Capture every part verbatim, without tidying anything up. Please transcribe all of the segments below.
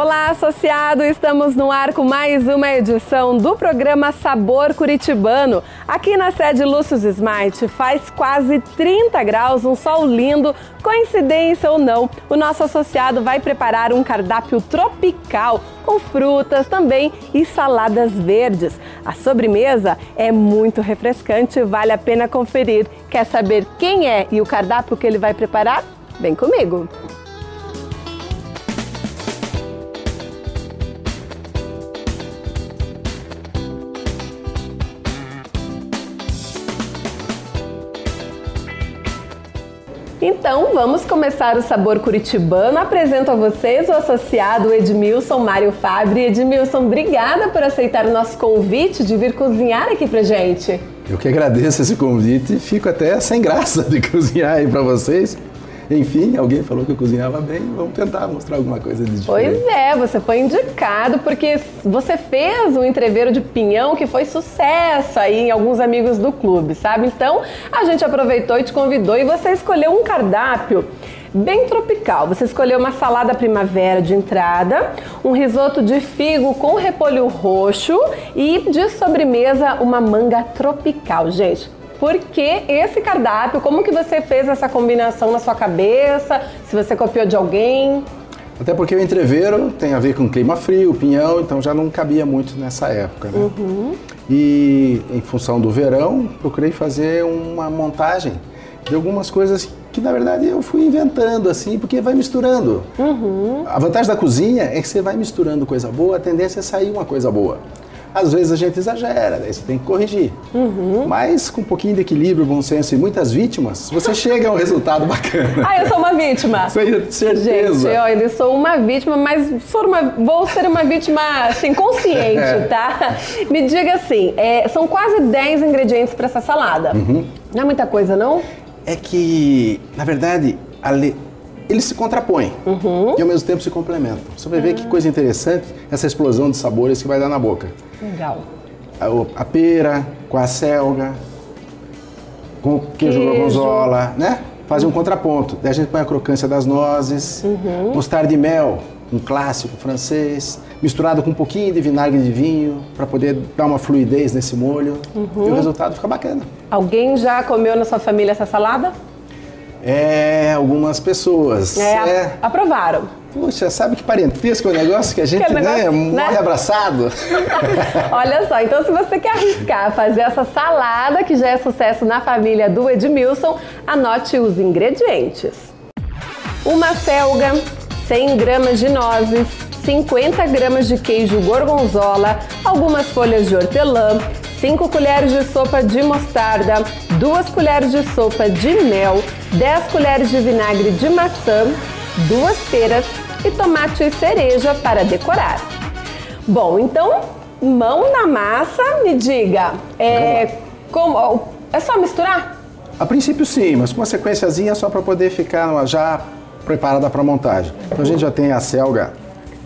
Olá, associado! Estamos no ar com mais uma edição do programa Sabor Curitibano. Aqui na sede Lussos Smart faz quase trinta graus, um sol lindo. Coincidência ou não, o nosso associado vai preparar um cardápio tropical com frutas também e saladas verdes. A sobremesa é muito refrescante, vale a pena conferir. Quer saber quem é e o cardápio que ele vai preparar? Vem comigo! Então vamos começar o Sabor Curitibano. Apresento a vocês o associado Edmilson Mário Fabbri. Edmilson, obrigada por aceitar o nosso convite de vir cozinhar aqui pra gente. Eu que agradeço esse convite e fico até sem graça de cozinhar aí pra vocês. Enfim, alguém falou que eu cozinhava bem, vamos tentar mostrar alguma coisa de diferente. Pois é, você foi indicado porque você fez um entreveiro de pinhão que foi sucesso aí em alguns amigos do clube, sabe? Então, a gente aproveitou e te convidou e você escolheu um cardápio bem tropical. Você escolheu uma salada primavera de entrada, um risoto de figo com repolho roxo e de sobremesa uma manga tropical, gente. Por que esse cardápio? Como que você fez essa combinação na sua cabeça? Se você copiou de alguém? Até porque o entreveiro tem a ver com clima frio, pinhão, então já não cabia muito nessa época, né? Uhum. E em função do verão, procurei fazer uma montagem de algumas coisas que na verdade eu fui inventando assim, porque vai misturando. Uhum. A vantagem da cozinha é que você vai misturando coisa boa, a tendência é sair uma coisa boa. Às vezes a gente exagera, daí você tem que corrigir. Uhum. Mas com um pouquinho de equilíbrio, bom senso e muitas vítimas, você chega a um resultado bacana. Ah, eu sou uma vítima! Sem certeza! Gente, olha, eu sou uma vítima, mas sou uma, vou ser uma vítima assim, consciente, é. Tá? Me diga assim, é, são quase dez ingredientes para essa salada. Uhum. Não é muita coisa, não? É que, na verdade, a le... eles se contrapõem. Uhum. E ao mesmo tempo se complementam. Você vai ver ah. que coisa interessante essa explosão de sabores que vai dar na boca. Legal. A, a pera com a selga, com o queijo, queijo. gorgonzola, né? Faz um contraponto. Daí a gente põe a crocância das nozes, uhum. mostarda de mel, um clássico francês, misturado com um pouquinho de vinagre de vinho, para poder dar uma fluidez nesse molho. Uhum. E o resultado fica bacana. Alguém já comeu na sua família essa salada? É, algumas pessoas. É, é. Aprovaram. Puxa, sabe que parentesco é um negócio que a gente que negócio, né, morre né? abraçado? Olha só, então se você quer arriscar fazer essa salada que já é sucesso na família do Edmilson, anote os ingredientes. Uma selga, cem gramas de nozes, cinquenta gramas de queijo gorgonzola, algumas folhas de hortelã, cinco colheres de sopa de mostarda, duas colheres de sopa de mel, dez colheres de vinagre de maçã, duas peras e tomate e cereja para decorar. Bom, então, mão na massa, me diga, é, como, é só misturar? A princípio sim, mas com uma sequenciazinha só para poder ficar já preparada para montagem. Então a gente já tem a selga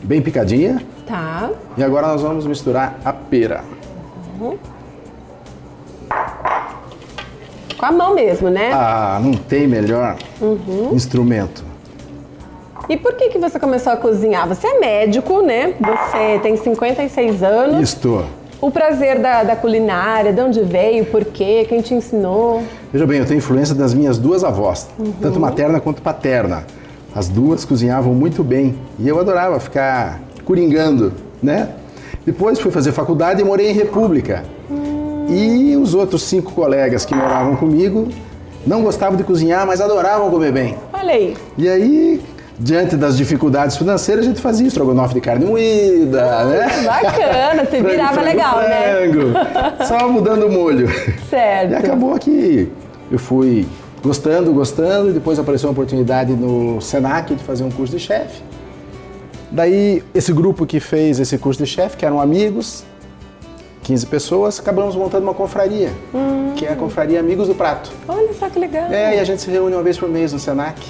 bem picadinha. Tá. E agora nós vamos misturar a pera. Uhum. Com a mão mesmo, né? Ah, não tem melhor uhum. instrumento. E por que que você começou a cozinhar? Você é médico, né? Você tem cinquenta e seis anos. Estou. O prazer da, da culinária, de onde veio, por quê, quem te ensinou? Veja bem, eu tenho influência das minhas duas avós, uhum. tanto materna quanto paterna. As duas cozinhavam muito bem e eu adorava ficar coringando, né? Depois fui fazer faculdade e morei em República. Hum. E os outros cinco colegas que moravam comigo não gostavam de cozinhar, mas adoravam comer bem. Olha aí. E aí, diante das dificuldades financeiras, a gente fazia estrogonofe de carne moída, oh, né? Bacana, você virava frango, legal, frango, né? Só mudando o molho. Certo. E acabou que eu fui gostando, gostando, e depois apareceu uma oportunidade no SENAC de fazer um curso de chefe. Daí, esse grupo que fez esse curso de chefe, que eram amigos, quinze pessoas, acabamos montando uma confraria, hum. que é a Confraria Amigos do Prato. Olha só que legal. É, e a gente se reúne uma vez por mês no SENAC.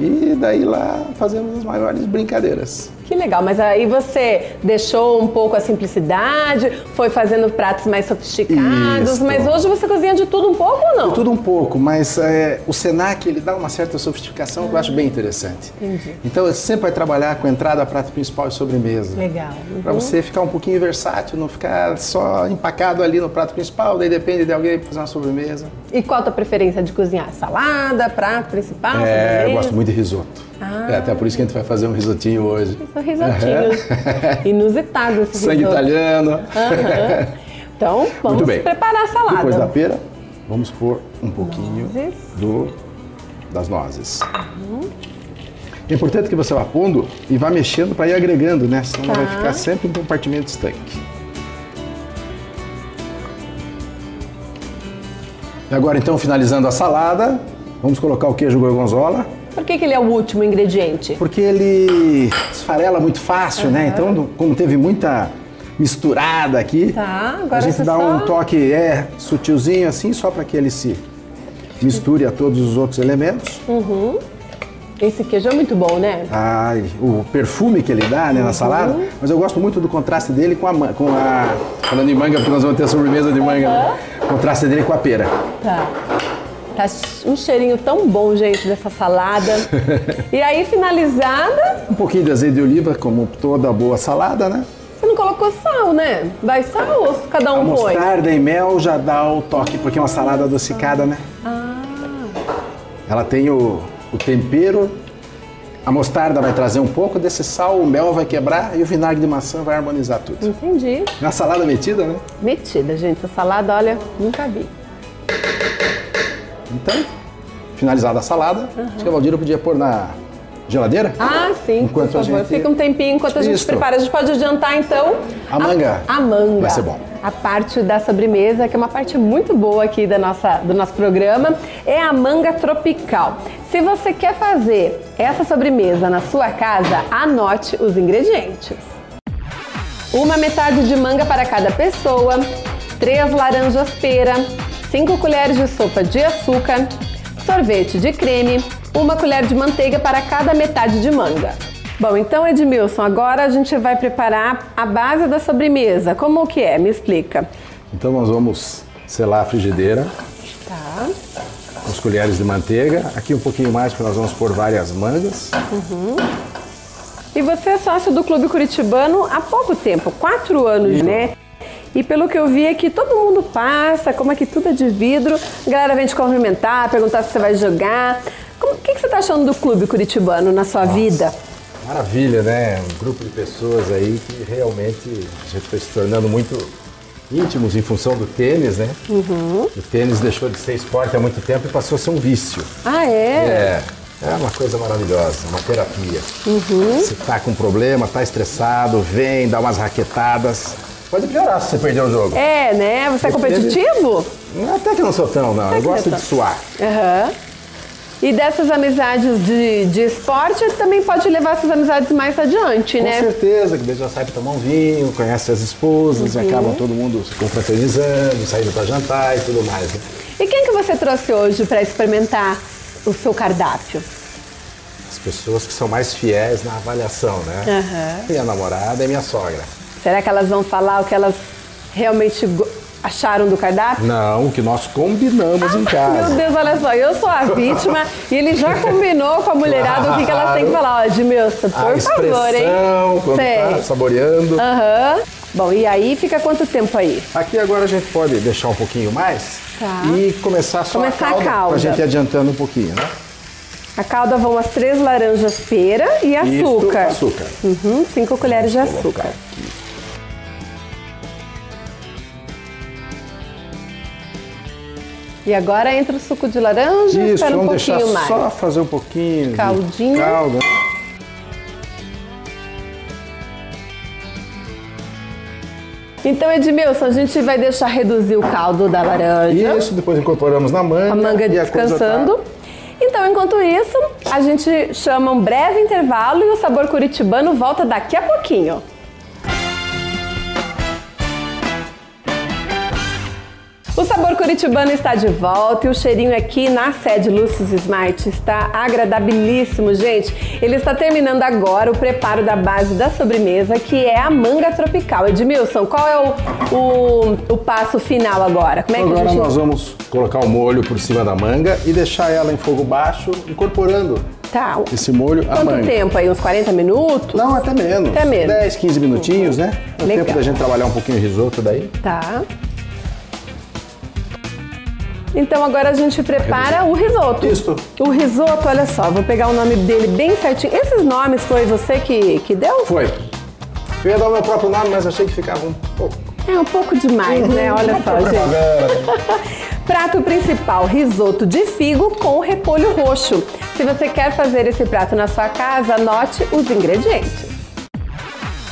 E daí lá fazemos as maiores brincadeiras. Que legal, mas aí você deixou um pouco a simplicidade, foi fazendo pratos mais sofisticados, Isso. mas hoje você cozinha de tudo um pouco ou não? De tudo um pouco, mas é, o SENAC ele dá uma certa sofisticação ah. que eu acho bem interessante. Entendi. Então você sempre vai trabalhar com entrada, prato principal e sobremesa. Legal. Uhum. Para você ficar um pouquinho versátil, não ficar só empacado ali no prato principal, daí depende de alguém fazer uma sobremesa. E qual a tua preferência de cozinhar? Salada, prato principal, é, sobremesa? Eu gosto muito de risoto. Ah, é até por isso que a gente vai fazer um risotinho hoje. São risotinhos. Uhum. Inusitado esse risoto. Sangue italiano. Uhum. Então, vamos preparar a salada. Depois da pera, vamos pôr um pouquinho do, das nozes. Uhum. É importante que você vá pondo e vá mexendo para ir agregando, né? Senão tá. vai ficar sempre um compartimento estanque. E agora, então, finalizando a salada, vamos colocar o queijo gorgonzola. Por que que ele é o último ingrediente? Porque ele esfarela muito fácil, uhum. né? Então, como teve muita misturada aqui, tá, agora a gente dá só... um toque é, sutilzinho assim, só para que ele se misture a todos os outros elementos. Uhum. Esse queijo é muito bom, né? Ai, o perfume que ele dá né, na uhum. salada, mas eu gosto muito do contraste dele com a, com a... Falando em manga, porque nós vamos ter a sobremesa de manga. Uhum. O contraste dele com a pera. Tá. Tá um cheirinho tão bom, gente, dessa salada. E aí, finalizada... Um pouquinho de azeite de oliva, como toda boa salada, né? Você não colocou sal, né? Vai sal ou cada um põe? A mostarda e mel já dá o toque, porque é uma salada adocicada, né? Ah. Ela tem o, o tempero, a mostarda vai trazer um pouco desse sal, o mel vai quebrar e o vinagre de maçã vai harmonizar tudo. Entendi. É uma salada metida, né? Metida, gente. Essa salada, olha, nunca vi. Então, finalizada a salada, uhum. acho que a Valdira podia pôr na geladeira. Ah, sim, enquanto por favor. Gente... Fica um tempinho enquanto a gente Isso. prepara. A gente pode adiantar, então... A manga. A, a manga. Vai ser bom. A parte da sobremesa, que é uma parte muito boa aqui da nossa, do nosso programa, é a manga tropical. Se você quer fazer essa sobremesa na sua casa, anote os ingredientes. Uma metade de manga para cada pessoa, três laranjas pera, cinco colheres de sopa de açúcar, sorvete de creme, uma colher de manteiga para cada metade de manga. Bom, então Edmilson, agora a gente vai preparar a base da sobremesa. Como que é? Me explica. Então nós vamos selar a frigideira. Tá. As colheres de manteiga. Aqui um pouquinho mais porque nós vamos pôr várias mangas. Uhum. E você é sócio do Clube Curitibano há pouco tempo, quatro anos, e... né? E pelo que eu vi é que todo mundo passa, como aqui tudo é de vidro, a galera vem te cumprimentar, perguntar se você vai jogar. O que, que você está achando do Clube Curitibano na sua Nossa, vida? Maravilha, né? Um grupo de pessoas aí que realmente a gente foi se tornando muito íntimos em função do tênis, né? Uhum. O tênis deixou de ser esporte há muito tempo e passou a ser um vício. Ah, é? É. É uma coisa maravilhosa, uma terapia. Uhum. Se tá com problema, tá estressado, vem, dá umas raquetadas. Pode piorar se você perder o jogo. É, né? Você é competitivo? Até que não sou tão, não. Eu gosto de suar. Uhum. E dessas amizades de, de esporte, também pode levar essas amizades mais adiante, né? Com certeza, que daí já sai pra tomar um vinho, conhece as esposas, uhum. e acabam todo mundo se confraternizando, saindo pra jantar e tudo mais. Né? E quem que você trouxe hoje pra experimentar o seu cardápio? As pessoas que são mais fiéis na avaliação, né? Uhum. Minha namorada e minha sogra. Será que elas vão falar o que elas realmente acharam do cardápio? Não, o que nós combinamos ah, em casa. Meu Deus, olha só, eu sou a vítima e ele já combinou com a mulherada claro. O que, que elas têm que falar. Ó, Edmilson, por a favor, hein? Quando tá saboreando. Uhum. Bom, e aí fica quanto tempo aí? Aqui agora a gente pode deixar um pouquinho mais tá. e começar só começar a calda, a calda. Pra gente ir adiantando um pouquinho, né? A calda vão as três laranjas pera e açúcar. Isso, açúcar. Uhum, cinco colheres Vamos de açúcar. Aqui. E agora entra o suco de laranja e espera um pouquinho mais. Só fazer um pouquinho Caldinho. de calda. Então, Edmilson, a gente vai deixar reduzir o caldo da laranja. Isso, depois incorporamos na manga. A manga descansando. Tá... Então, enquanto isso, a gente chama um breve intervalo e o Sabor Curitibano volta daqui a pouquinho. O Sabor Curitibano está de volta e o cheirinho aqui na sede Lussos Smart está agradabilíssimo, gente. Ele está terminando agora o preparo da base da sobremesa, que é a manga tropical. Edmilson, qual é o, o, o passo final agora? Como é que agora a gente... nós vamos colocar o molho por cima da manga e deixar ela em fogo baixo, incorporando tá. esse molho à manga. Quanto tempo aí? Uns quarenta minutos? Não, até menos. Até menos. dez, quinze minutinhos, uhum. né? É o tempo da gente trabalhar um pouquinho o risoto daí. Tá. Então agora a gente prepara o risoto. Isso. O risoto, olha só, vou pegar o nome dele bem certinho. Esses nomes foi você que, que deu? Foi. Eu ia dar o meu próprio nome, mas achei que ficava um pouco. É, um pouco demais, uhum. né? Olha só, gente. Prato principal, risoto de figo com repolho roxo. Se você quer fazer esse prato na sua casa, anote os ingredientes.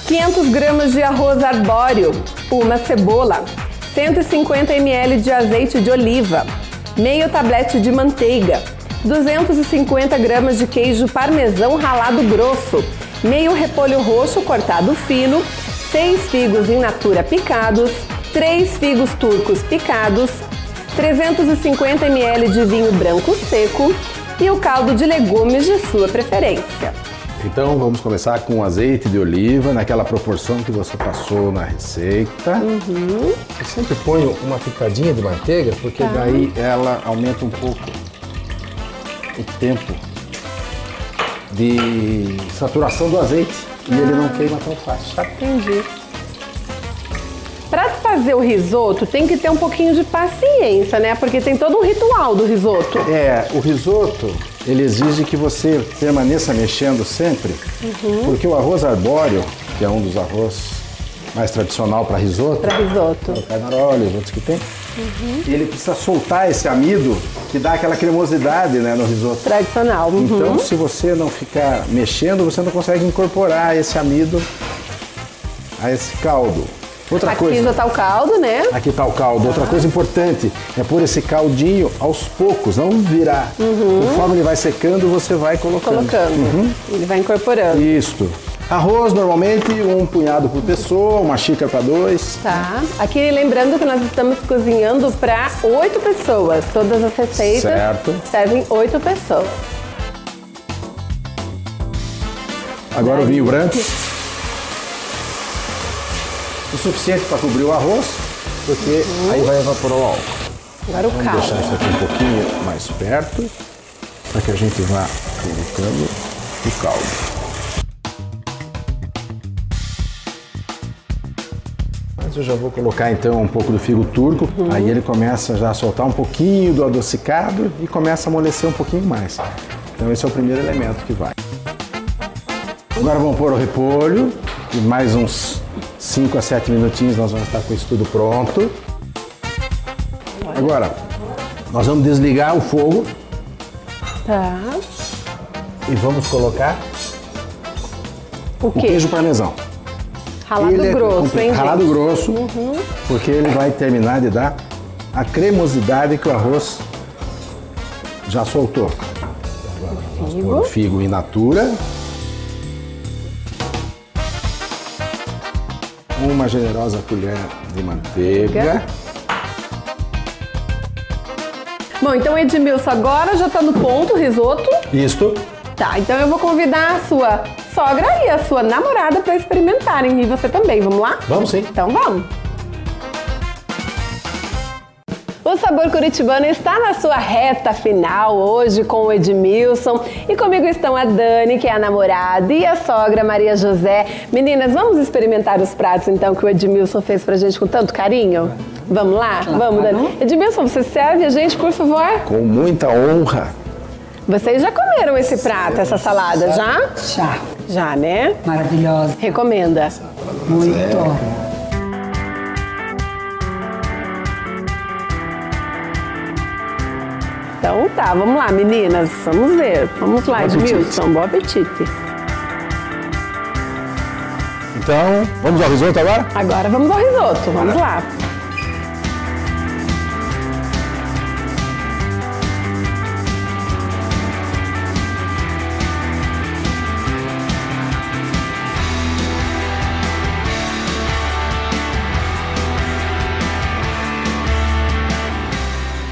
quinhentos gramas de arroz arbóreo, uma cebola, cento e cinquenta mililitros de azeite de oliva, meio tablete de manteiga, duzentos e cinquenta gramas de queijo parmesão ralado grosso, meio repolho roxo cortado fino, seis figos in natura picados, três figos turcos picados, trezentos e cinquenta mililitros de vinho branco seco e o caldo de legumes de sua preferência. Então vamos começar com azeite de oliva, naquela proporção que você passou na receita. Uhum. Eu sempre ponho uma picadinha de manteiga, porque tá. daí ela aumenta um pouco o tempo de saturação do azeite. Ah. E ele não queima tão fácil, sabe? Entendi. Pra fazer o risoto tem que ter um pouquinho de paciência, né? Porque tem todo um ritual do risoto. É, o risoto... ele exige que você permaneça mexendo sempre, uhum. porque o arroz arbóreo, que é um dos arroz mais tradicional para risoto, para risoto, carnaroli, os outros que tem, uhum. ele precisa soltar esse amido que dá aquela cremosidade, né, no risoto. Tradicional. Uhum. Então, se você não ficar mexendo, você não consegue incorporar esse amido a esse caldo. Outra Aqui coisa, tá o caldo, né? Aqui tá o caldo. Ah. Outra coisa importante é pôr esse caldinho aos poucos, não virar. Uhum. Conforme ele vai secando, você vai colocando. Colocando. Uhum. Ele vai incorporando. Isso. Arroz, normalmente, um punhado por pessoa, uma xícara para dois. Tá. Aqui, lembrando que nós estamos cozinhando para oito pessoas. Todas as receitas certo. servem oito pessoas. Agora o vinho branco. O suficiente para cobrir o arroz, porque uhum. aí vai evaporar o álcool. Agora o caldo. Vamos deixar isso aqui um pouquinho mais perto, para que a gente vá colocando o caldo. Mas eu já vou colocar então um pouco do figo turco, uhum. aí ele começa já a soltar um pouquinho do adocicado e começa a amolecer um pouquinho mais. Então esse é o primeiro elemento que vai. Agora vamos pôr o repolho e mais uns cinco a sete minutinhos nós vamos estar com isso tudo pronto. Agora, nós vamos desligar o fogo. Tá. E vamos colocar o, o queijo parmesão. Ralado ele grosso, é hein? Ralado gente? grosso, uhum. porque ele vai terminar de dar a cremosidade que o arroz já soltou. Agora vamos pôr o figo in natura. Uma generosa colher de manteiga. Bom, então Edmilson, agora já tá no ponto o risoto. Isto. Tá, então eu vou convidar a sua sogra e a sua namorada para experimentarem. E você também, vamos lá? Vamos sim. Então vamos. O Sabor Curitibano está na sua reta final hoje com o Edmilson. E comigo estão a Dani, que é a namorada, e a sogra Maria José. Meninas, vamos experimentar os pratos então que o Edmilson fez pra gente com tanto carinho? Vamos lá? Vamos, Dani. Edmilson, você serve a gente, por favor? Com muita honra. Vocês já comeram esse prato, essa salada, já? Já. Já, né? Maravilhosa. Recomenda? Muito. Então tá, vamos lá, meninas, vamos ver. Vamos lá, Edmilson, bom apetite. Então, vamos ao risoto agora? Agora vamos ao risoto, vamos Mara. lá.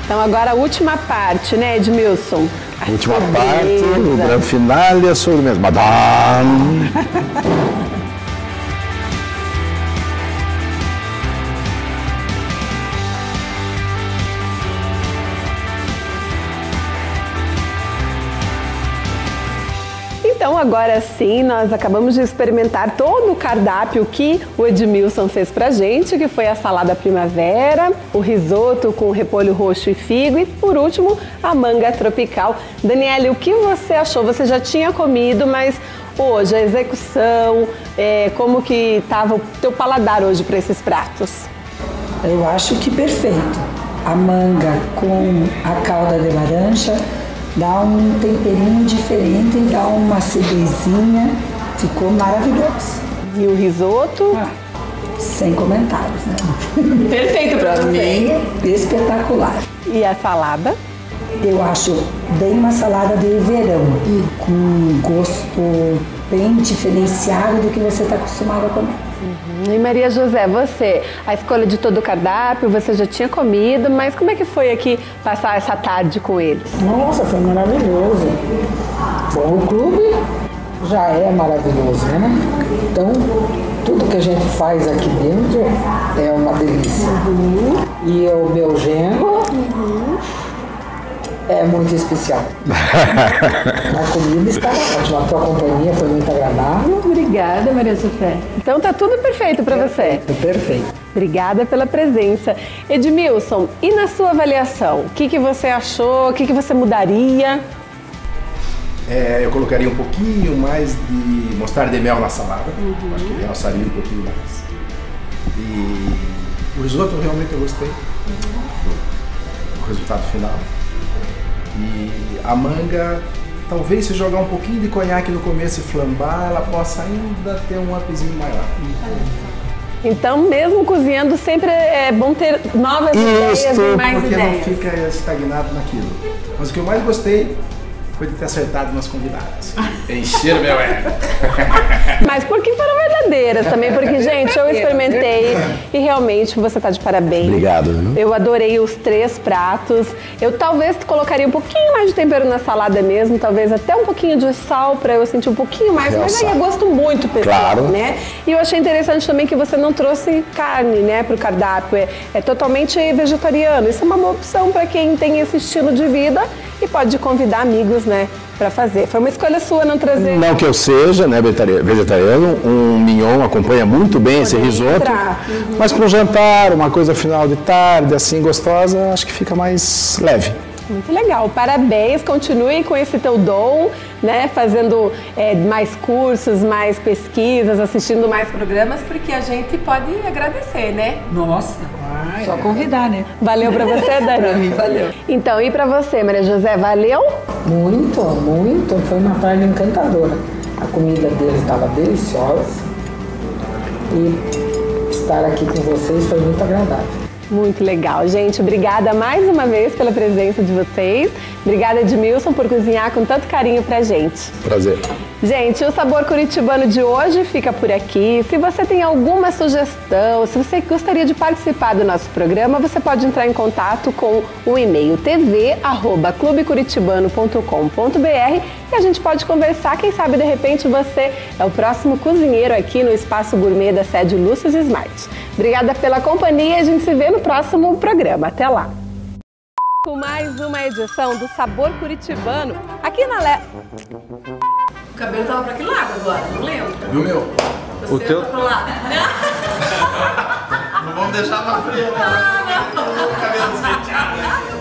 Então agora a última parte, né, Edmilson? A última sobremesa. parte, o grande final e a sobremesa. Madame! Então agora sim, nós acabamos de experimentar todo o cardápio que o Edmilson fez pra gente, que foi a salada primavera, o risoto com repolho roxo e figo e, por último, a manga tropical. Daniele, o que você achou? Você já tinha comido, mas hoje a execução, é, como que estava o teu paladar hoje para esses pratos? Eu acho que perfeito. A manga com a calda de laranja dá um temperinho diferente, dá uma acidezinha, ficou maravilhoso. E o risoto? Ah, sem comentários, né? Perfeito para mim, espetacular. E a salada? Eu acho bem uma salada de verão, e com um gosto bem diferenciado do que você está acostumado a comer. Uhum. E Maria José, você, a escolha de todo o cardápio, você já tinha comido, mas como é que foi aqui passar essa tarde com eles? Nossa, foi maravilhoso. Bom, o clube já é maravilhoso, né? Então, tudo que a gente faz aqui dentro é uma delícia. Uhum. E o meu genro uhum. é muito especial. A comida está ótima, a tua companhia foi muito agradável. Obrigada, Maria José. Então tá tudo perfeito para você. Perfeito. Obrigada pela presença. Edmilson, e na sua avaliação, o que, que você achou, o que, que você mudaria? É, eu colocaria um pouquinho mais de mostarda de mel na salada. Uhum. Acho que realçaria um pouquinho mais. E o risoto realmente eu gostei. Uhum. O resultado final. E a manga, talvez se jogar um pouquinho de conhaque no começo e flambar, ela possa ainda ter um upzinho maior. Então, mesmo cozinhando, sempre é bom ter novas Isso, ideias e mais porque ideias. Porque não fica estagnado naquilo. Mas o que eu mais gostei foi de ter acertado nas convidadas. Encheram meu ego. Mas porque foram verdadeiras também, porque, gente, eu experimentei e realmente você tá de parabéns. Obrigado. Né? Eu adorei os três pratos. Eu talvez colocaria um pouquinho mais de tempero na salada mesmo, talvez até um pouquinho de sal pra eu sentir um pouquinho mais, Real mas sal. aí eu gosto muito pessoal, claro. né? E eu achei interessante também que você não trouxe carne, né, pro cardápio. É, é totalmente vegetariano. Isso é uma boa opção pra quem tem esse estilo de vida e pode convidar amigos, né, para fazer. Foi uma escolha sua não trazer... Não que eu seja, né, vegetariano, um mignon acompanha muito bem esse risoto, uhum. mas para um jantar, uma coisa final de tarde, assim, gostosa, acho que fica mais leve. Muito legal, parabéns, continue com esse teu dom, né, fazendo é, mais cursos, mais pesquisas, assistindo mais programas, porque a gente pode agradecer, né? Nossa, Ai, só convidar, né? Valeu pra você, Dani? Pra mim, valeu. Então, e pra você, Maria José, valeu? Muito, muito, foi uma tarde encantadora. A comida deles estava deliciosa e estar aqui com vocês foi muito agradável. Muito legal, gente. Obrigada mais uma vez pela presença de vocês. Obrigada, Edmilson, por cozinhar com tanto carinho pra gente. Prazer. Gente, o Sabor Curitibano de hoje fica por aqui. Se você tem alguma sugestão, se você gostaria de participar do nosso programa, você pode entrar em contato com o e-mail tv arroba clube curitibano ponto com ponto br e a gente pode conversar. Quem sabe, de repente, você é o próximo cozinheiro aqui no Espaço Gourmet da sede Lúcias Smart. Obrigada pela companhia e a gente se vê no próximo programa. Até lá! Com mais uma edição do Sabor Curitibano, aqui na Le... O cabelo tava pra que lado agora? Não lembro. E o meu? Você o teu? Tá pra lá. Não vamos deixar pra frio, né? Ah, não. O cabelo despenteado.